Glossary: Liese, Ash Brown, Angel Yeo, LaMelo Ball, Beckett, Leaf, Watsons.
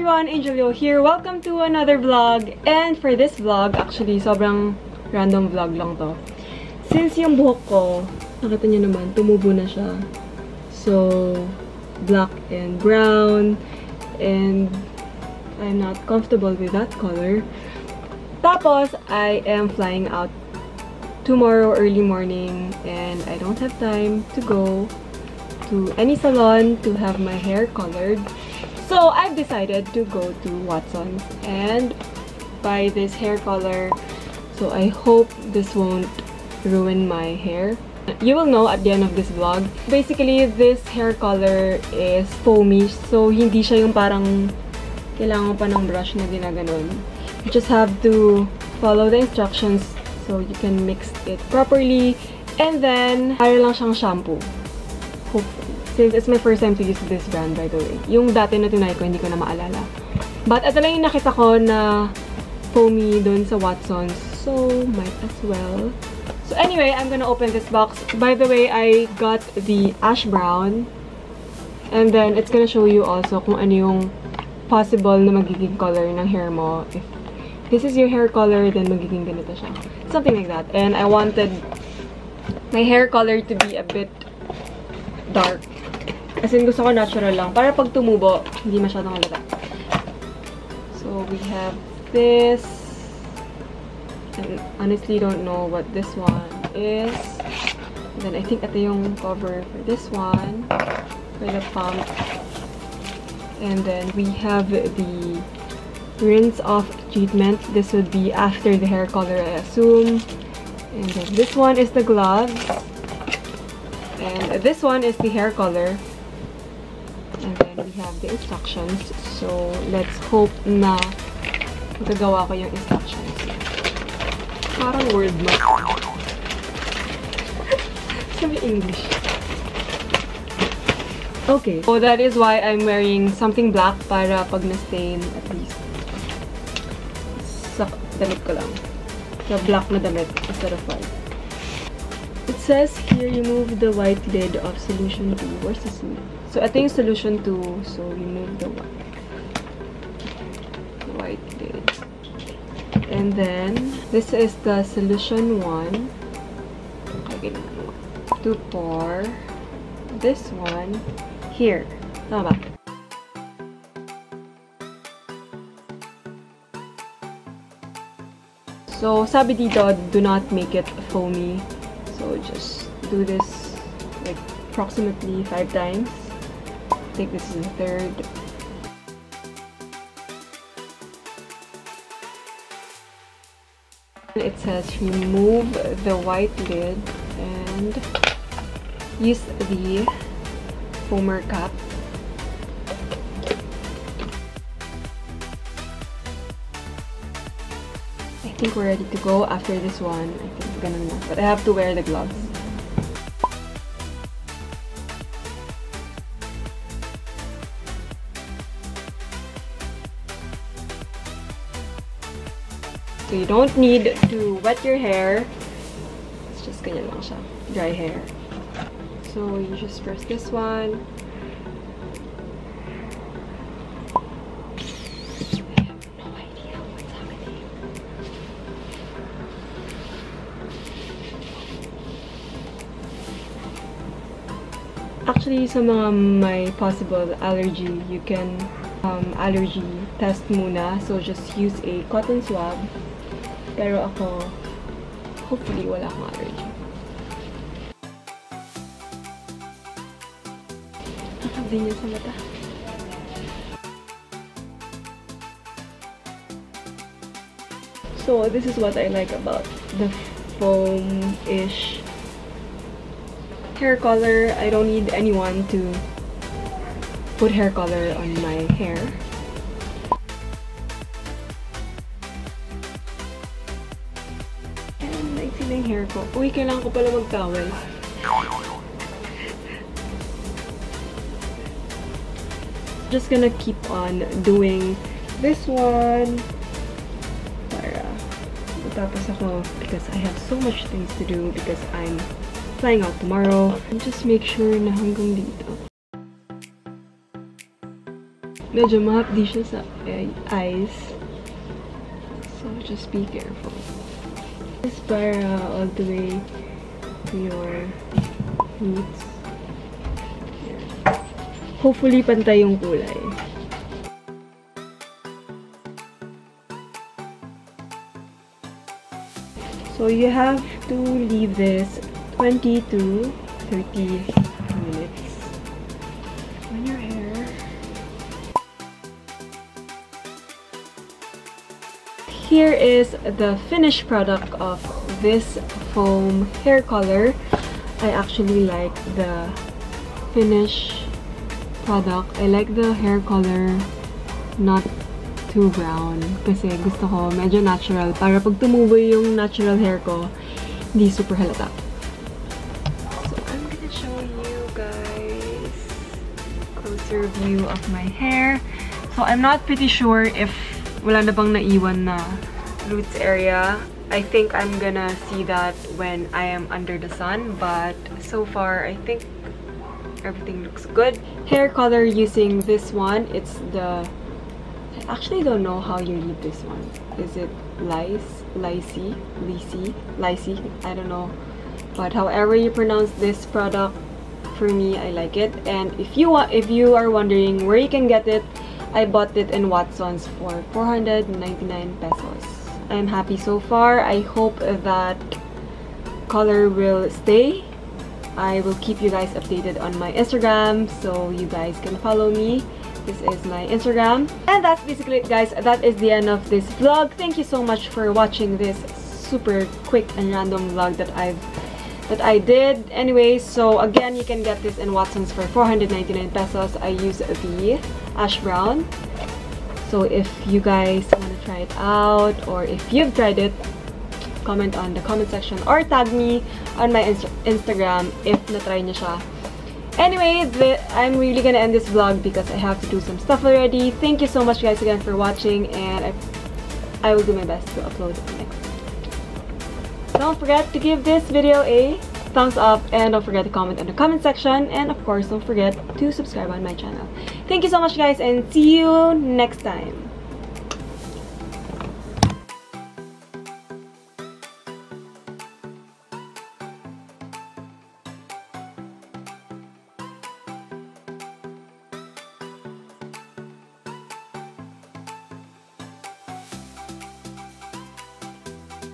everyone, Angel Yeo here. Welcome to another vlog. And for this vlog, actually, sobrang random vlog lang to. Since yung buhok ko, nakita niyo naman, tumubo na siya. So, black and brown. And I'm not comfortable with that color. Tapos, I am flying out tomorrow early morning. And I don't have time to go to any salon to have my hair colored. So I've decided to go to Watsons and buy this hair color. So I hope this won't ruin my hair. You will know at the end of this vlog. Basically, this hair color is foamy. So hindi siya yung parang kailangan pa ng brush na ginaganon. You just have to follow the instructions so you can mix it properly. And then, para lang siyang shampoo. Hopefully. Since it's my first time to use this brand, by the way. Yung dati na tinry ko, hindi ko na maalala. But ito lang yung nakita ko na foamy dun sa Watsons. So, might as well. So anyway, I'm gonna open this box. By the way, I got the Ash Brown. And then, it's gonna show you also kung ano yung possible na magiging color ng hair mo. If this is your hair color, then magiging ganito siya. Something like that. And I wanted my hair color to be a bit dark. As in, gusto ko natural lang. Para pag tumubo, hindi masyadong halata. So, we have this. And honestly, don't know what this one is. And then, I think ito yung cover for this one. For the pump. And then, we have the rinse-off treatment. This would be after the hair color, I assume. And then, this one is the gloves. And this one is the hair color. And then we have the instructions. So, let's hope na magagawa ko yung instructions. Parang word mo. Sabi English. Okay. So, that is why I'm wearing something black para pag na-stain at least. Sa damit ko lang. Sa black na damit instead of white. It says here, remove the white lid of solution 2. Where's the solution? So, ito yung solution 2. So, remove the white lid. And then, this is the solution 1. Okay, to pour this one here. Tama ba? So, sabi dito, do not make it foamy. So just do this like approximately 5 times. I think this is the 3rd. It says remove the white lid and use the foamer cap. I think we're ready to go after this one. I think ganun na. But I have to wear the gloves. So you don't need to wet your hair. It's just ganyan lang siya. Dry hair. So you just press this one. Actually, sa mga may possible allergy, you can allergy test muna. So, just use a cotton swab. Pero ako, hopefully, wala akong allergy. Nakabili niya sa mata. So, this is what I like about the foam-ish hair color. I don't need anyone to put hair color on my hair. And I feel yung hair ko. Uy, kailangan ko pala mag-towel. Just gonna keep on doing this one para matapos ako because I have so much things to do because I'm flying out tomorrow. And just make sure na hanggang dito. medyo mahapdi siya sa eyes. So just be careful. Just para all the way to your roots. Hopefully pantay yung kulay. So you have to leave this 20 to 30 minutes on your hair. Here is the finished product of this foam hair color. I actually like the finish product. I like the hair color not too brown kasi gusto ko medyo natural para pag tumuboy yung natural hair ko hindi super halata. So I'm gonna show you guys closer view of my hair. So I'm not pretty sure if wala na bang naiwan na roots area. I think I'm gonna see that when I am under the sun, but so far I think everything looks good. Hair color using this one, it's the... I actually don't know how you read this one. Is it Liese? Liese? Liese? Liese? I don't know. But however you pronounce this product, for me, I like it. And if you are wondering where you can get it, I bought it in Watsons for 499 pesos. I'm happy so far. I hope that color will stay. I will keep you guys updated on my Instagram, so you guys can follow me. This is my Instagram. And that's basically it, guys. That is the end of this vlog. Thank you so much for watching this super quick and random vlog that I did. Anyway, so again, you can get this in Watsons for 499 pesos. I use the Ash Brown. So if you guys want to try it out, or if you've tried it, comment on the comment section or tag me on my Instagram if na-try niya siya. Anyway, I'm really gonna end this vlog because I have to do some stuff already. Thank you so much guys again for watching, and I will do my best to upload the next. Don't forget to give this video a thumbs up, and don't forget to comment on the comment section, and of course don't forget to subscribe on my channel. Thank you so much guys, and see you next time.